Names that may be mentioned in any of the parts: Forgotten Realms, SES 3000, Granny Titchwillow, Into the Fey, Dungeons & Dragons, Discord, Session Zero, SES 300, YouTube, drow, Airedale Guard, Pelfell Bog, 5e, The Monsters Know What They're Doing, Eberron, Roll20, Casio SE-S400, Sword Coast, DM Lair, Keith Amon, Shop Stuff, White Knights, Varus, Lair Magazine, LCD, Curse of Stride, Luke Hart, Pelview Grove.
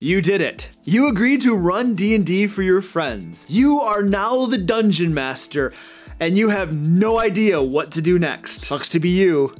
You did it. You agreed to run D&D for your friends. You are now the dungeon master, and you have no idea what to do next. Sucks to be you.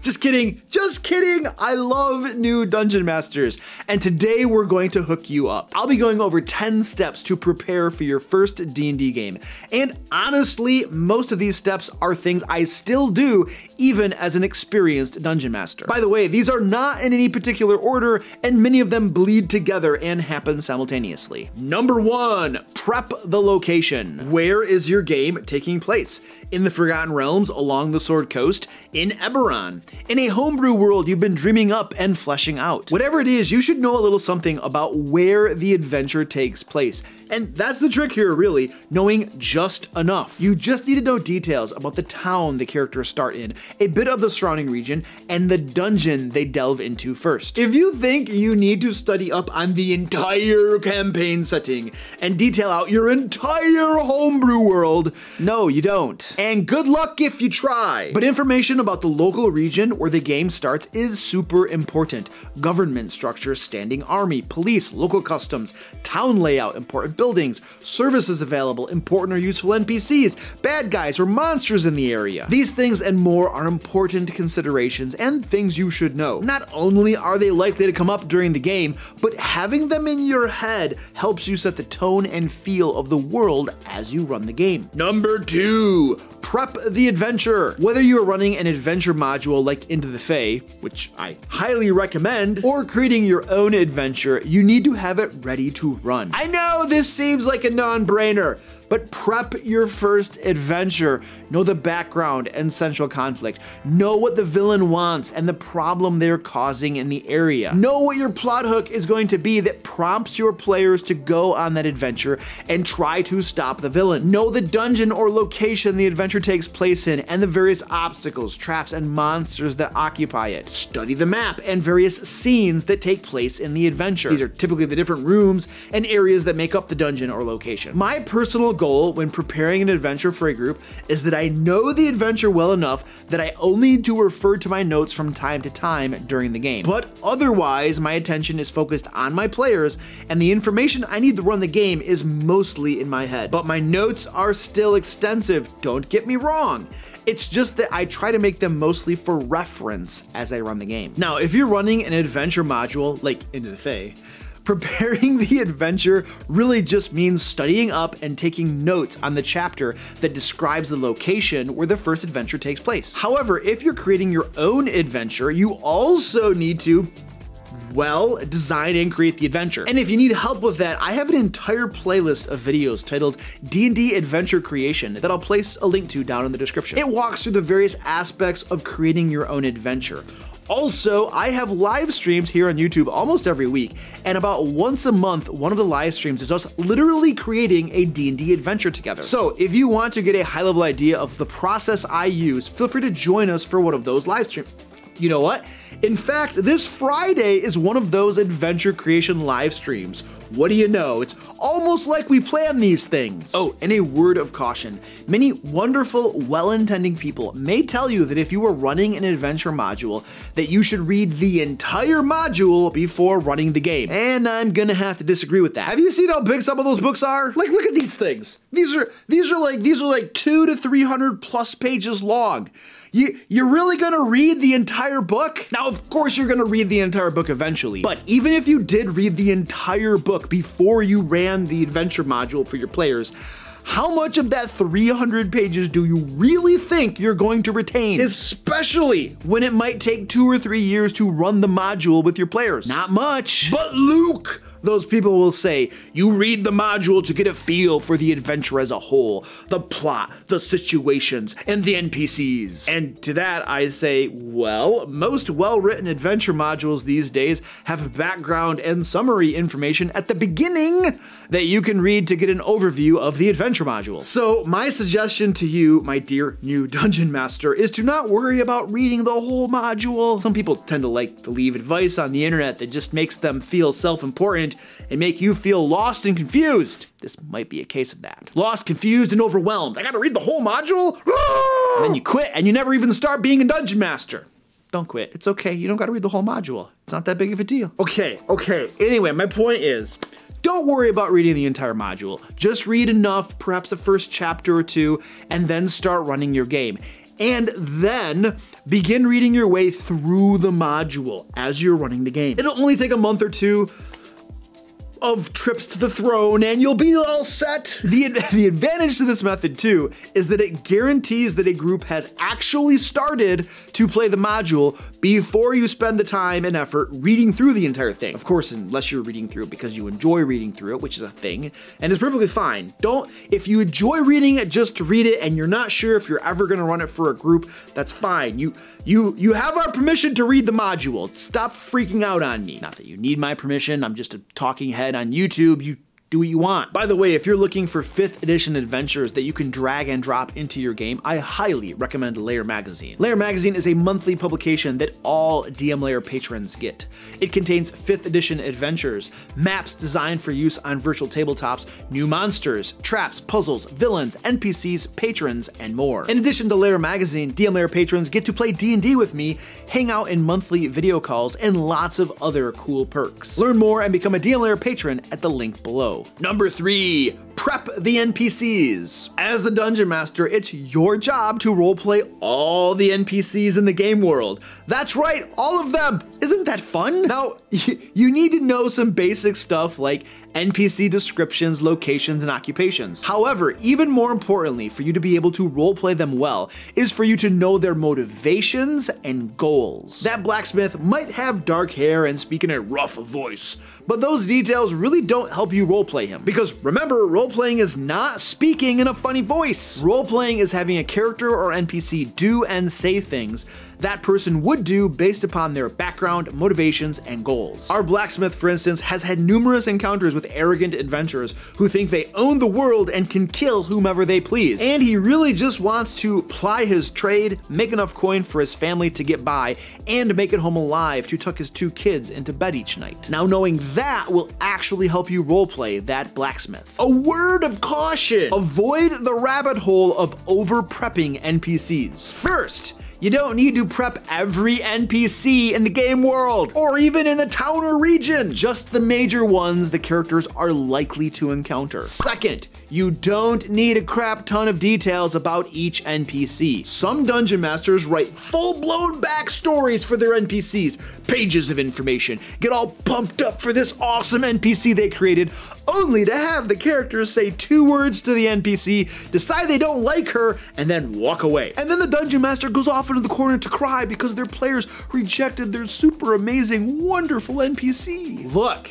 Just kidding, just kidding. I love new dungeon masters. And today we're going to hook you up. I'll be going over 10 steps to prepare for your first D&D game. And honestly, most of these steps are things I still do even as an experienced dungeon master. By the way, these are not in any particular order and many of them bleed together and happen simultaneously. Number 1, prep the location. Where is your game taking place? In the Forgotten Realms, along the Sword Coast, in Eberron, in a homebrew world you've been dreaming up and fleshing out. Whatever it is, you should know a little something about where the adventure takes place. And that's the trick here, really, knowing just enough. You just need to know details about the town the characters start in, a bit of the surrounding region, and the dungeon they delve into first. If you think you need to study up on the entire campaign setting and detail out your entire homebrew world, no, you don't. And good luck if you try. But information about the local region where the game starts is super important. Government structures, standing army, police, local customs, town layout, important buildings, services available, important or useful NPCs, bad guys or monsters in the area. These things and more are important considerations and things you should know. Not only are they likely to come up during the game, but having them in your head helps you set the tone and feel of the world as you run the game. Number 2, prep the adventure. Whether you are running an adventure module like Into the Fey, which I highly recommend, or creating your own adventure, you need to have it ready to run. I know this seems like a non-brainer, but prep your first adventure. Know the background and central conflict. Know what the villain wants and the problem they're causing in the area. Know what your plot hook is going to be that prompts your players to go on that adventure and try to stop the villain. Know the dungeon or location the adventure takes place in and the various obstacles, traps, and monsters that occupy it. Study the map and various scenes that take place in the adventure. These are typically the different rooms and areas that make up the dungeon or location. My personal goal when preparing an adventure for a group is that I know the adventure well enough that I only need to refer to my notes from time to time during the game. But otherwise, my attention is focused on my players and the information I need to run the game is mostly in my head. But my notes are still extensive, don't get me wrong. It's just that I try to make them mostly for reference as I run the game. Now, if you're running an adventure module like Into the Fey, preparing the adventure really just means studying up and taking notes on the chapter that describes the location where the first adventure takes place. However, if you're creating your own adventure, you also need to, well, design and create the adventure. And if you need help with that, I have an entire playlist of videos titled D&D Adventure Creation that I'll place a link to down in the description. It walks through the various aspects of creating your own adventure. Also, I have live streams here on YouTube almost every week, and about once a month, one of the live streams is us literally creating a D&D adventure together. So if you want to get a high-level idea of the process I use, feel free to join us for one of those live streams. You know what? In fact, this Friday is one of those adventure creation live streams. What do you know? It's almost like we plan these things. Oh, and a word of caution. Many wonderful, well-intending people may tell you that if you are running an adventure module, that you should read the entire module before running the game. And I'm gonna have to disagree with that. Have you seen how big some of those books are? Like, look at these things. These are like 200 to 300 plus pages long. You're really gonna read the entire book? Now, of course you're gonna read the entire book eventually, but even if you did read the entire book before you ran the adventure module for your players, how much of that 300 pages do you really think you're going to retain? Especially when it might take 2 or 3 years to run the module with your players. Not much. But Luke, those people will say, you read the module to get a feel for the adventure as a whole, the plot, the situations, and the NPCs. And to that I say, well, most well-written adventure modules these days have background and summary information at the beginning that you can read to get an overview of the adventure module. So my suggestion to you, my dear new dungeon master, is to not worry about reading the whole module. Some people tend to like to leave advice on the internet that just makes them feel self-important and make you feel lost and confused. This might be a case of that. Lost, confused, and overwhelmed. I gotta read the whole module? And then you quit and you never even start being a dungeon master. Don't quit. It's okay. You don't got to read the whole module. It's not that big of a deal. Okay, okay. Anyway, my point is, don't worry about reading the entire module. Just read enough, perhaps the first chapter or two, and then start running your game. And then begin reading your way through the module as you're running the game. It'll only take a month or two of trips to the throne and you'll be all set. The advantage to this method too is that it guarantees that a group has actually started to play the module before you spend the time and effort reading through the entire thing. Of course, unless you're reading through it because you enjoy reading through it, which is a thing, and it's perfectly fine. If you enjoy reading it just to read it and you're not sure if you're ever gonna run it for a group, that's fine. You have our permission to read the module. Stop freaking out on me. Not that you need my permission, I'm just a talking head on YouTube, you do what you want. By the way, if you're looking for 5th edition adventures that you can drag and drop into your game, I highly recommend Lair Magazine. Lair Magazine is a monthly publication that all DM Lair patrons get. It contains 5th edition adventures, maps designed for use on virtual tabletops, new monsters, traps, puzzles, villains, NPCs, patrons, and more. In addition to Lair Magazine, DM Lair patrons get to play D&D with me, hang out in monthly video calls, and lots of other cool perks. Learn more and become a DM Lair patron at the link below. Number 3, prep the NPCs. As the Dungeon Master, it's your job to roleplay all the NPCs in the game world. That's right, all of them. Isn't that fun? Now, you need to know some basic stuff like NPC descriptions, locations, and occupations. However, even more importantly for you to be able to roleplay them well is for you to know their motivations and goals. That blacksmith might have dark hair and speak in a rough voice, but those details really don't help you roleplay him. Because remember, roleplaying is not speaking in a funny voice. Roleplaying is having a character or NPC do and say things that person would do based upon their background, motivations, and goals. Our blacksmith, for instance, has had numerous encounters with arrogant adventurers who think they own the world and can kill whomever they please. And he really just wants to ply his trade, make enough coin for his family to get by, and make it home alive to tuck his 2 kids into bed each night. Now, knowing that will actually help you roleplay that blacksmith. A word of caution! Avoid the rabbit hole of over-prepping NPCs. First, you don't need to prep every NPC in the game world, or even in the town or region, just the major ones the characters are likely to encounter. Second, you don't need a crap ton of details about each NPC. Some dungeon masters write full-blown backstories for their NPCs, pages of information, get all pumped up for this awesome NPC they created, only to have the characters say 2 words to the NPC, decide they don't like her, and then walk away. And then the dungeon master goes off into the corner to cry because their players rejected their super amazing, wonderful NPC. Look,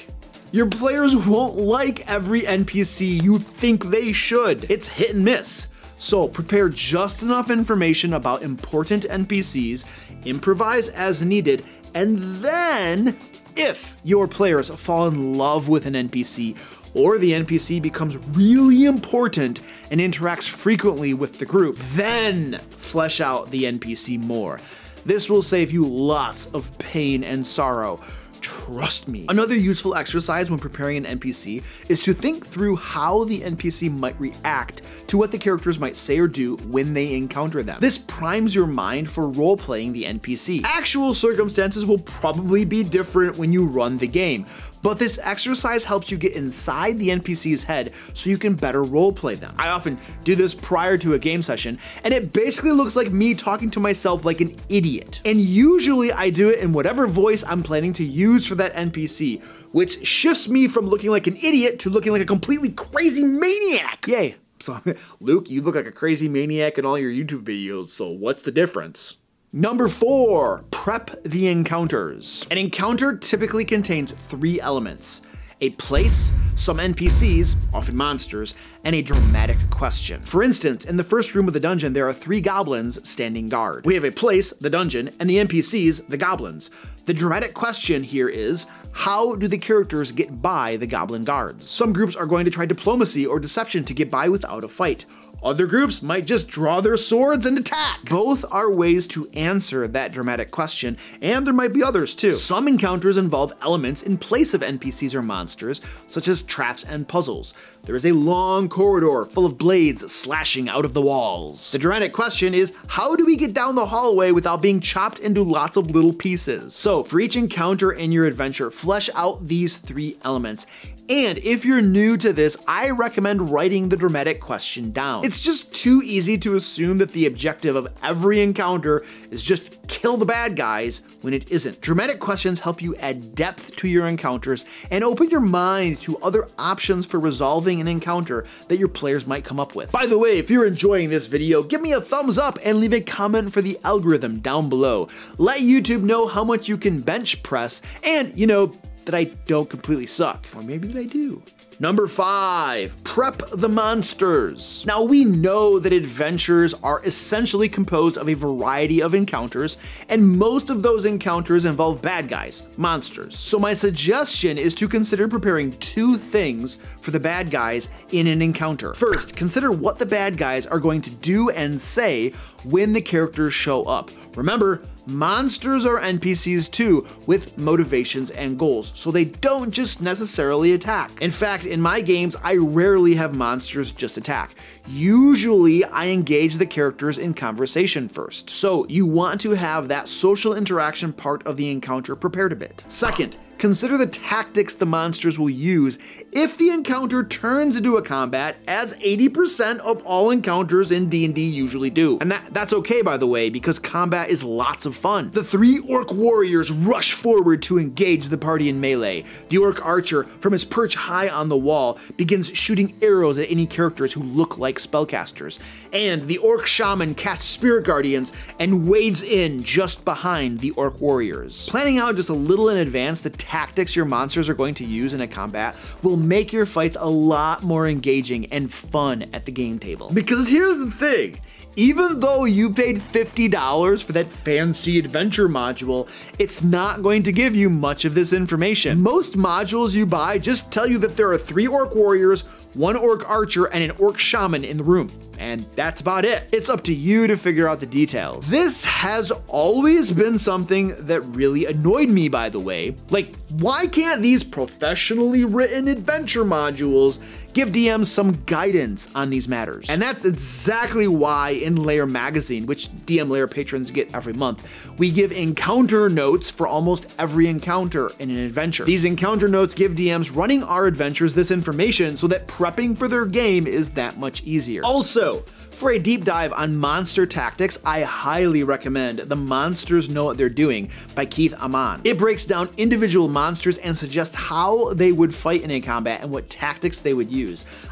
your players won't like every NPC you think they should. It's hit and miss. So prepare just enough information about important NPCs, improvise as needed, and then if your players fall in love with an NPC, or the NPC becomes really important and interacts frequently with the group, then flesh out the NPC more. This will save you lots of pain and sorrow. Trust me. Another useful exercise when preparing an NPC is to think through how the NPC might react to what the characters might say or do when they encounter them. This primes your mind for role-playing the NPC. Actual circumstances will probably be different when you run the game, but this exercise helps you get inside the NPC's head so you can better role-play them. I often do this prior to a game session, and it basically looks like me talking to myself like an idiot. And usually I do it in whatever voice I'm planning to use for that NPC, which shifts me from looking like an idiot to looking like a completely crazy maniac. Yay. So, Luke, you look like a crazy maniac in all your YouTube videos, so what's the difference? Number 4, prep the encounters. An encounter typically contains 3 elements: a place, some NPCs, often monsters, and a dramatic question. For instance, in the first room of the dungeon, there are 3 goblins standing guard. We have a place, the dungeon, and the NPCs, the goblins. The dramatic question here is, how do the characters get by the goblin guards? Some groups are going to try diplomacy or deception to get by without a fight. Other groups might just draw their swords and attack. Both are ways to answer that dramatic question, and there might be others too. Some encounters involve elements in place of NPCs or monsters, such as traps and puzzles. There is a long corridor full of blades slashing out of the walls. The dramatic question is, how do we get down the hallway without being chopped into lots of little pieces? So for each encounter in your adventure, flesh out these three elements. And if you're new to this, I recommend writing the dramatic question down. It's just too easy to assume that the objective of every encounter is just kill the bad guys when it isn't. Dramatic questions help you add depth to your encounters and open your mind to other options for resolving an encounter that your players might come up with. By the way, if you're enjoying this video, give me a thumbs up and leave a comment for the algorithm down below. Let YouTube know how much you can bench press and, you know, that I don't completely suck. Or maybe that I do. Number 5, prep the monsters. Now we know that adventures are essentially composed of a variety of encounters, and most of those encounters involve bad guys, monsters. So my suggestion is to consider preparing two things for the bad guys in an encounter. First, consider what the bad guys are going to do and say when the characters show up. Remember, monsters are NPCs too, with motivations and goals, so they don't just necessarily attack. In fact, in my games, I rarely have monsters just attack. Usually, I engage the characters in conversation first. So you want to have that social interaction part of the encounter prepared a bit. Second, consider the tactics the monsters will use if the encounter turns into a combat, as 80% of all encounters in D&D usually do. And that's okay, by the way, because combat is lots of fun. The three orc warriors rush forward to engage the party in melee. The orc archer, from his perch high on the wall, begins shooting arrows at any characters who look like spellcasters. And the orc shaman casts spirit guardians and wades in just behind the orc warriors. Planning out just a little in advance the tactics your monsters are going to use in a combat will make your fights a lot more engaging and fun at the game table. Because here's the thing, even though you paid $50 for that fancy adventure module, it's not going to give you much of this information. Most modules you buy just tell you that there are 3 orc warriors, 1 orc archer, and an orc shaman in the room. And that's about it. It's up to you to figure out the details. This has always been something that really annoyed me, by the way. Like, why can't these professionally written adventure modules give DMs some guidance on these matters? And that's exactly why in Lair Magazine, which DM Lair patrons get every month, we give encounter notes for almost every encounter in an adventure. These encounter notes give DMs running our adventures this information so that prepping for their game is that much easier. Also, for a deep dive on monster tactics, I highly recommend The Monsters Know What They're Doing by Keith Amon. It breaks down individual monsters and suggests how they would fight in a combat and what tactics they would use.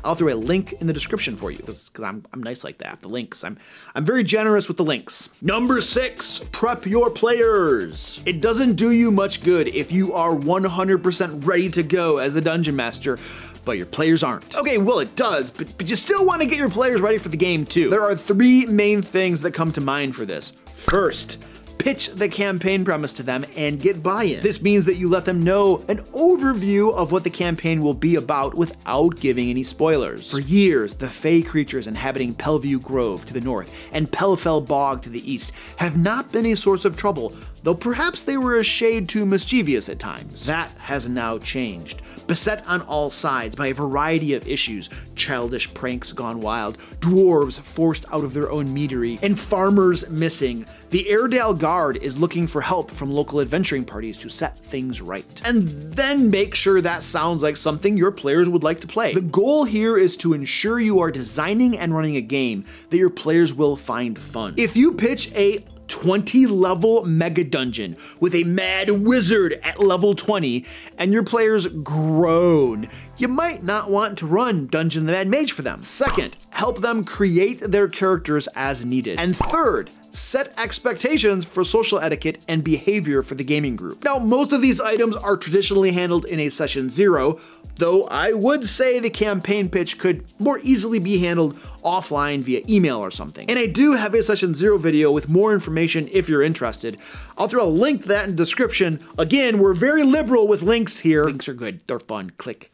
I'll throw a link in the description for you, because I'm nice like that. The links, I'm very generous with the links. Number 6, prep your players. It doesn't do you much good if you are 100% ready to go as the dungeon master, but your players aren't. Okay, well it does, but you still want to get your players ready for the game too. There are 3 main things that come to mind for this. First, pitch the campaign premise to them and get buy-in. This means that you let them know an overview of what the campaign will be about without giving any spoilers. For years, the Fey creatures inhabiting Pelview Grove to the north and Pelfell Bog to the east have not been a source of trouble, though perhaps they were a shade too mischievous at times. That has now changed. Beset on all sides by a variety of issues, childish pranks gone wild, dwarves forced out of their own meadery, and farmers missing, the Airedale Guard is looking for help from local adventuring parties to set things right. And then make sure that sounds like something your players would like to play. The goal here is to ensure you are designing and running a game that your players will find fun. If you pitch a 20-level mega dungeon with a mad wizard at level 20 and your players groan, you might not want to run Dungeon of the Mad Mage for them. Second, help them create their characters as needed. And third, set expectations for social etiquette and behavior for the gaming group. Now, most of these items are traditionally handled in a session 0, though I would say the campaign pitch could more easily be handled offline via email or something. And I do have a session 0 video with more information if you're interested. I'll throw a link to that in the description. Again, we're very liberal with links here. Links are good, they're fun, click.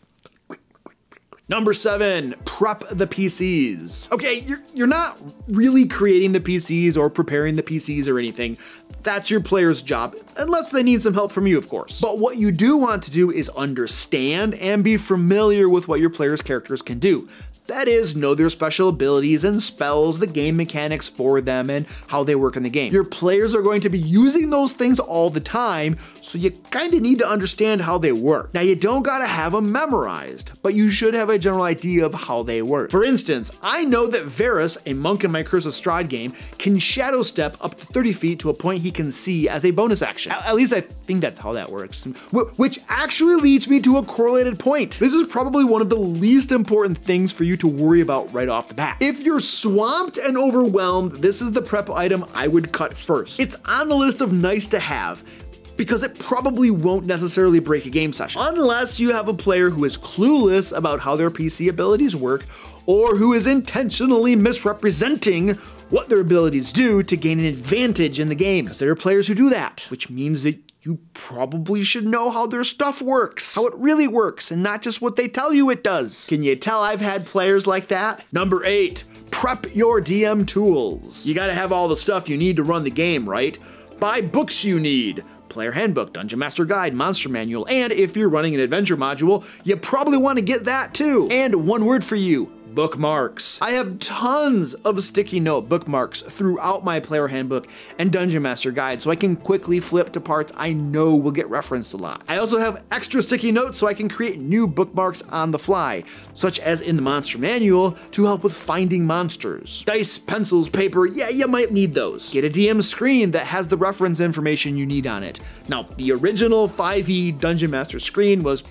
Number 7, prep the PCs. Okay, you're not really creating the PCs or preparing the PCs or anything. That's your player's job, unless they need some help from you, of course. But what you do want to do is understand and be familiar with what your player's characters can do. That is, know their special abilities and spells, the game mechanics for them, and how they work in the game. Your players are going to be using those things all the time, so you kinda need to understand how they work. Now, you don't gotta have them memorized, but you should have a general idea of how they work. For instance, I know that Varus, a monk in my Curse of Stride game, can shadow step up to 30 feet to a point he can see as a bonus action. At least I think that's how that works, which actually leads me to a correlated point. This is probably one of the least important things for you to worry about right off the bat. If you're swamped and overwhelmed, this is the prep item I would cut first. It's on the list of nice to have, because it probably won't necessarily break a game session. Unless you have a player who is clueless about how their PC abilities work, or who is intentionally misrepresenting what their abilities do to gain an advantage in the game. Because there are players who do that, which means that you probably should know how their stuff works, how it really works, and not just what they tell you it does. Can you tell I've had players like that? Number 8, prep your DM tools. You gotta have all the stuff you need to run the game, right? Buy books you need. Player Handbook, Dungeon Master Guide, Monster Manual, and if you're running an adventure module, you probably wanna get that too. And one word for you, bookmarks. I have tons of sticky note bookmarks throughout my Player Handbook and Dungeon Master Guide, so I can quickly flip to parts I know will get referenced a lot. I also have extra sticky notes so I can create new bookmarks on the fly, such as in the Monster Manual to help with finding monsters. Dice, pencils, paper, yeah, you might need those. Get a DM screen that has the reference information you need on it. Now, the original 5e Dungeon Master screen was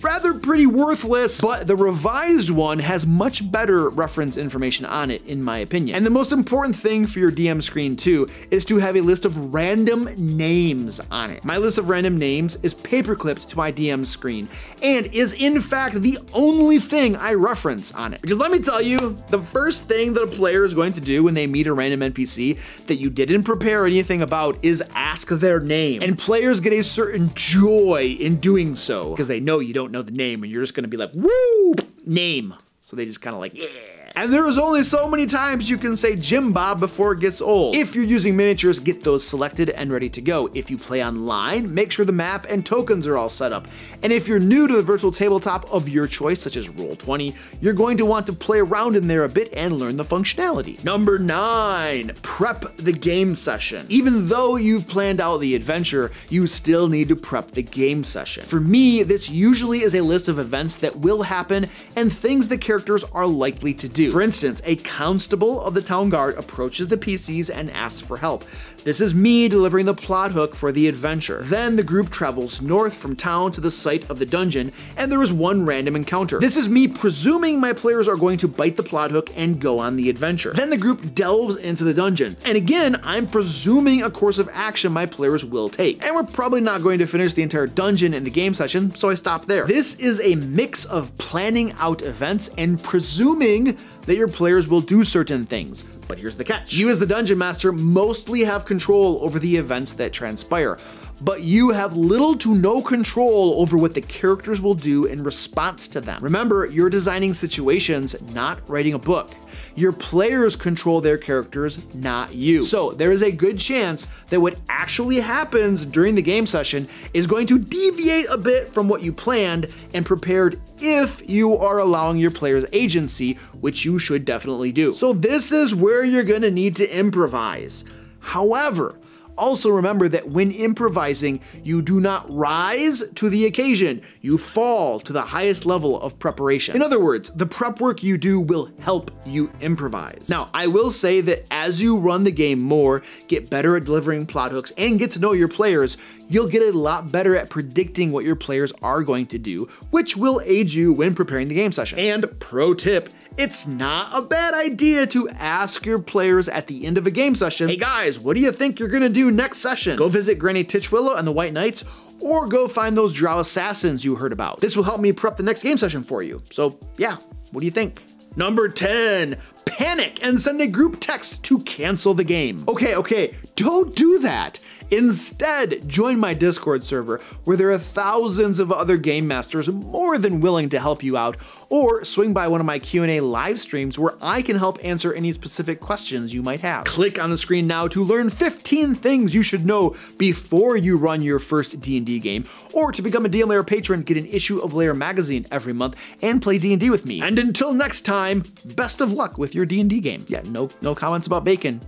rather pretty worthless, but the revised one has much better reference information on it, in my opinion. And the most important thing for your DM screen too is to have a list of random names on it. My list of random names is paperclipped to my DM screen and is in fact the only thing I reference on it. Because let me tell you, the first thing that a player is going to do when they meet a random NPC that you didn't prepare anything about is ask their name. And players get a certain joy in doing so because they know you don't know the name and you're just gonna be like, woo, name. So they just kind of like, yeah. And there is only so many times you can say Jim Bob before it gets old. If you're using miniatures, get those selected and ready to go. If you play online, make sure the map and tokens are all set up. And if you're new to the virtual tabletop of your choice, such as Roll20, you're going to want to play around in there a bit and learn the functionality. Number 9, prep the game session. Even though you've planned out the adventure, you still need to prep the game session. For me, this usually is a list of events that will happen and things the characters are likely to do. For instance, a constable of the town guard approaches the PCs and asks for help. This is me delivering the plot hook for the adventure. Then the group travels north from town to the site of the dungeon, and there is one random encounter. This is me presuming my players are going to bite the plot hook and go on the adventure. Then the group delves into the dungeon. And again, I'm presuming a course of action my players will take. And we're probably not going to finish the entire dungeon in the game session, so I stop there. This is a mix of planning out events and presuming that your players will do certain things. But here's the catch. You as the Dungeon Master mostly have control over the events that transpire, but you have little to no control over what the characters will do in response to them. Remember, you're designing situations, not writing a book. Your players control their characters, not you. So there is a good chance that what actually happens during the game session is going to deviate a bit from what you planned and prepared if you are allowing your players agency, which you should definitely do. So this is where you're gonna need to improvise. However, also remember that when improvising, you do not rise to the occasion, you fall to the highest level of preparation. In other words, the prep work you do will help you improvise. Now, I will say that as you run the game more, get better at delivering plot hooks, and get to know your players, you'll get a lot better at predicting what your players are going to do, which will aid you when preparing the game session. And pro tip, it's not a bad idea to ask your players at the end of a game session, hey guys, what do you think you're gonna do next session? Go visit Granny Titchwillow and the White Knights, or go find those drow assassins you heard about. This will help me prep the next game session for you. So yeah, what do you think? Number 10, panic and send a group text to cancel the game. Okay, don't do that. Instead, join my Discord server where there are thousands of other game masters more than willing to help you out, or swing by one of my Q&A live streams where I can help answer any specific questions you might have. Click on the screen now to learn 15 things you should know before you run your first D&D game, or to become a DM Lair patron, get an issue of Lair Magazine every month and play D&D with me. And until next time, best of luck with your D&D game. Yeah, no comments about bacon.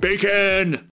Bacon!